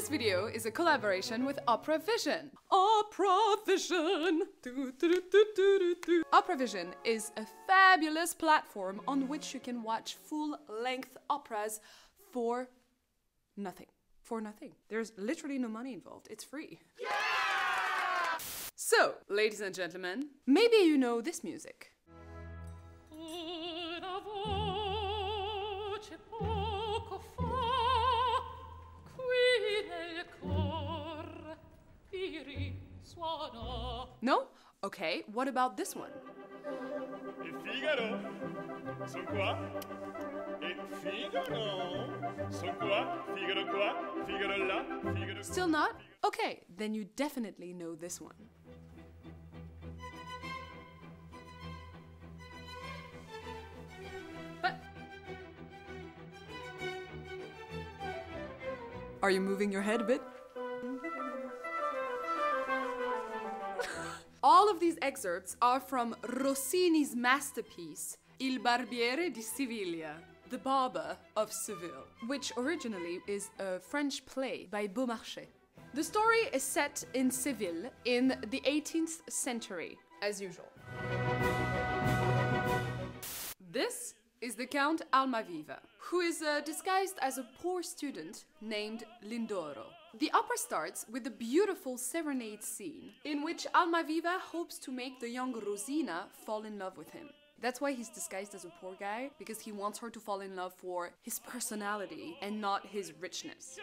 This video is a collaboration with OperaVision. OperaVision! OperaVision is a fabulous platform on which you can watch full-length operas for nothing. For nothing. There's literally no money involved. It's free. Yeah! So, ladies and gentlemen, maybe you know this music. Una voce poco fa, qui nel cor ti risuona. No? Okay, what about this one? Il Figaro, son qua. E Figaro, son qua. Figaro qua, Figaro là, Figaro qua. Still not? Okay, then you definitely know this one. Are you moving your head a bit? All of these excerpts are from Rossini's masterpiece, Il Barbiere di Siviglia, The Barber of Seville, which originally is a French play by Beaumarchais. The story is set in Seville in the 18th century, as usual. This is the Count Almaviva, who is disguised as a poor student named Lindoro. The opera starts with a beautiful serenade scene in which Almaviva hopes to make the young Rosina fall in love with him. That's why he's disguised as a poor guy, because he wants her to fall in love for his personality and not his richness.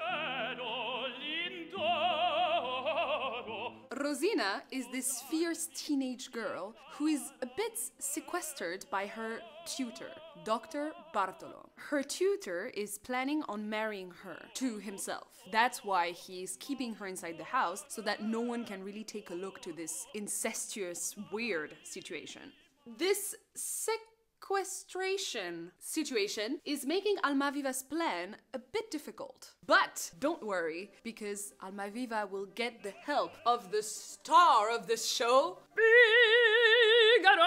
Rosina is this fierce teenage girl who is a bit sequestered by her tutor, Dr. Bartolo. Her tutor is planning on marrying her to himself. That's why he's keeping her inside the house, so that no one can really take a look to this incestuous, weird situation. This sequestration situation is making Almaviva's plan a bit difficult. But don't worry, because Almaviva will get the help of the star of this show, Figaro!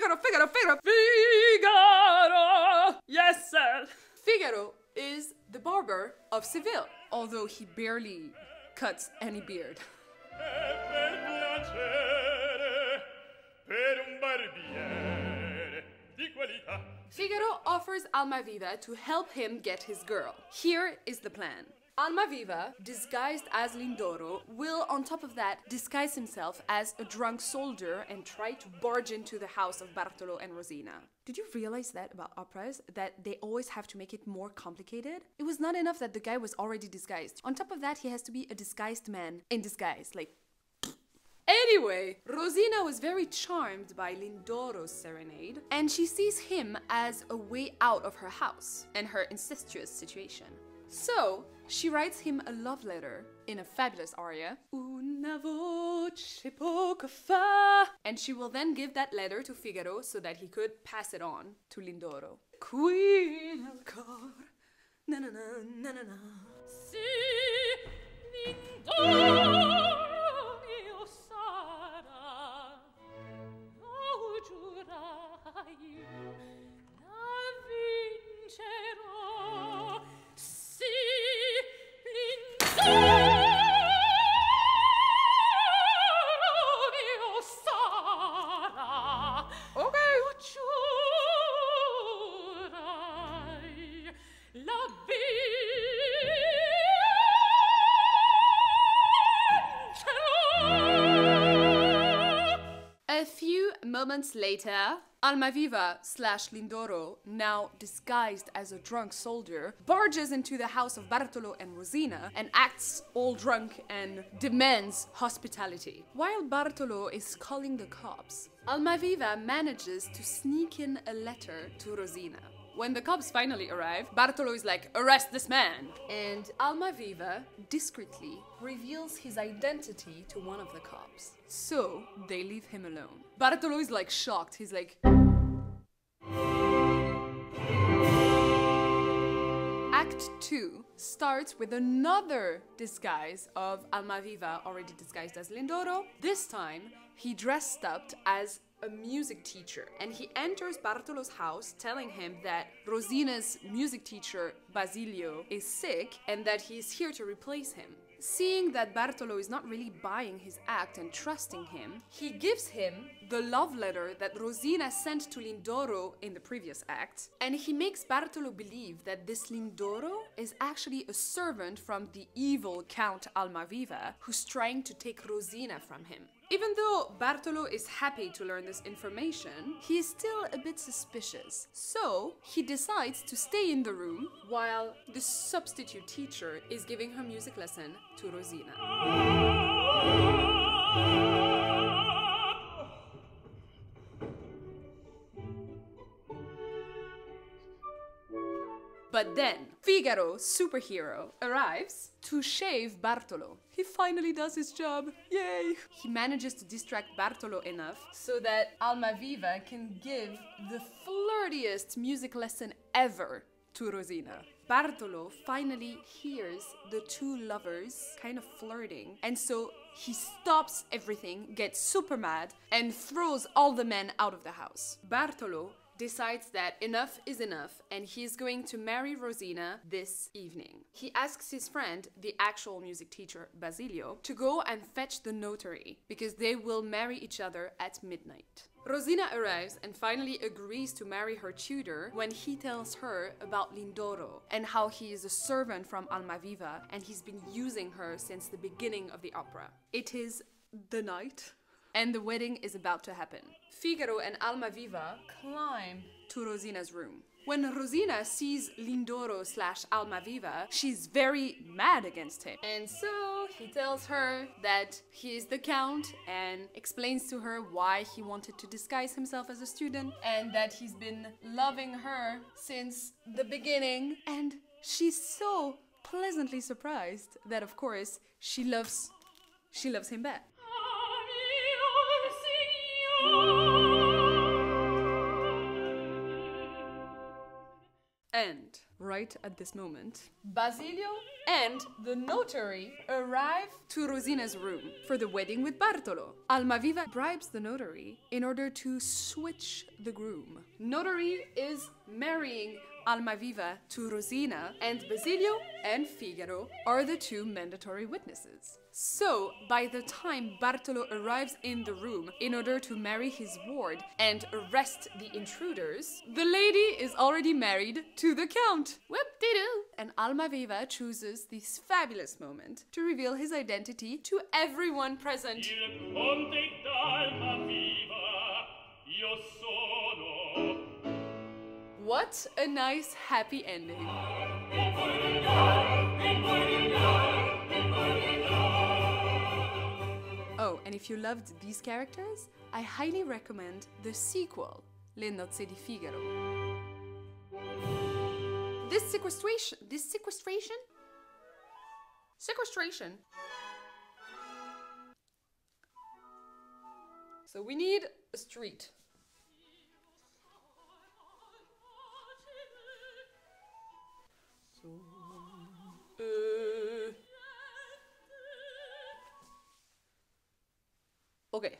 Figaro, Figaro, Figaro, Figaro! Yes, sir! Figaro is the barber of Seville, although he barely cuts any beard. Figaro offers Almaviva to help him get his girl. Here is the plan. Almaviva, disguised as Lindoro, will on top of that disguise himself as a drunk soldier and try to barge into the house of Bartolo and Rosina. Did you realize that about operas, that they always have to make it more complicated? It was not enough that the guy was already disguised. On top of that, he has to be a disguised man in disguise, like... Anyway, Rosina was very charmed by Lindoro's serenade, and she sees him as a way out of her house and her incestuous situation. So, she writes him a love letter in a fabulous aria, Una voce poco fa, and she will then give that letter to Figaro so that he could pass it on to Lindoro. Qui nel cor, na na na na na na. Si, Lindoro! Moments later, Almaviva / Lindoro, now disguised as a drunk soldier, barges into the house of Bartolo and Rosina and acts all drunk and demands hospitality. While Bartolo is calling the cops, Almaviva manages to sneak in a letter to Rosina. When the cops finally arrive, Bartolo is like, "Arrest this man!" And Almaviva discreetly reveals his identity to one of the cops. So they leave him alone. Bartolo is like shocked. He's like... Act 2 starts with another disguise of Almaviva, already disguised as Lindoro. This time, he dressed up as a music teacher, and he enters Bartolo's house telling him that Rosina's music teacher, Basilio, is sick and that he is here to replace him. Seeing that Bartolo is not really buying his act and trusting him, he gives him the love letter that Rosina sent to Lindoro in the previous act, and he makes Bartolo believe that this Lindoro is actually a servant from the evil Count Almaviva, who's trying to take Rosina from him. Even though Bartolo is happy to learn this information, he is still a bit suspicious. So he decides to stay in the room while the substitute teacher is giving her music lesson to Rosina. But then, Figaro, superhero, arrives to shave Bartolo. He finally does his job, yay! He manages to distract Bartolo enough so that Almaviva can give the flirtiest music lesson ever to Rosina. Bartolo finally hears the two lovers kind of flirting, and so he stops everything, gets super mad, and throws all the men out of the house. Bartolo decides that enough is enough and he's going to marry Rosina this evening. He asks his friend, the actual music teacher, Basilio, to go and fetch the notary because they will marry each other at midnight. Rosina arrives and finally agrees to marry her tutor when he tells her about Lindoro and how he is a servant from Almaviva and he's been using her since the beginning of the opera. It is the night, and the wedding is about to happen. Figaro and Almaviva climb to Rosina's room. When Rosina sees Lindoro / Almaviva, she's very mad against him. And so he tells her that he is the Count and explains to her why he wanted to disguise himself as a student and that he's been loving her since the beginning. And she's so pleasantly surprised that, of course, she loves him back. And right at this moment, Basilio and the notary arrive to Rosina's room for the wedding with Bartolo. Almaviva bribes the notary in order to switch the groom. Notary is marrying Almaviva to Rosina, and Basilio and Figaro are the two mandatory witnesses. So, by the time Bartolo arrives in the room in order to marry his ward and arrest the intruders, the lady is already married to the Count. Whoop-de-doo! And Almaviva chooses this fabulous moment to reveal his identity to everyone present. What a nice happy ending. Oh, and if you loved these characters, I highly recommend the sequel, Le Nozze di Figaro. This sequestration. So we need a street. Okay.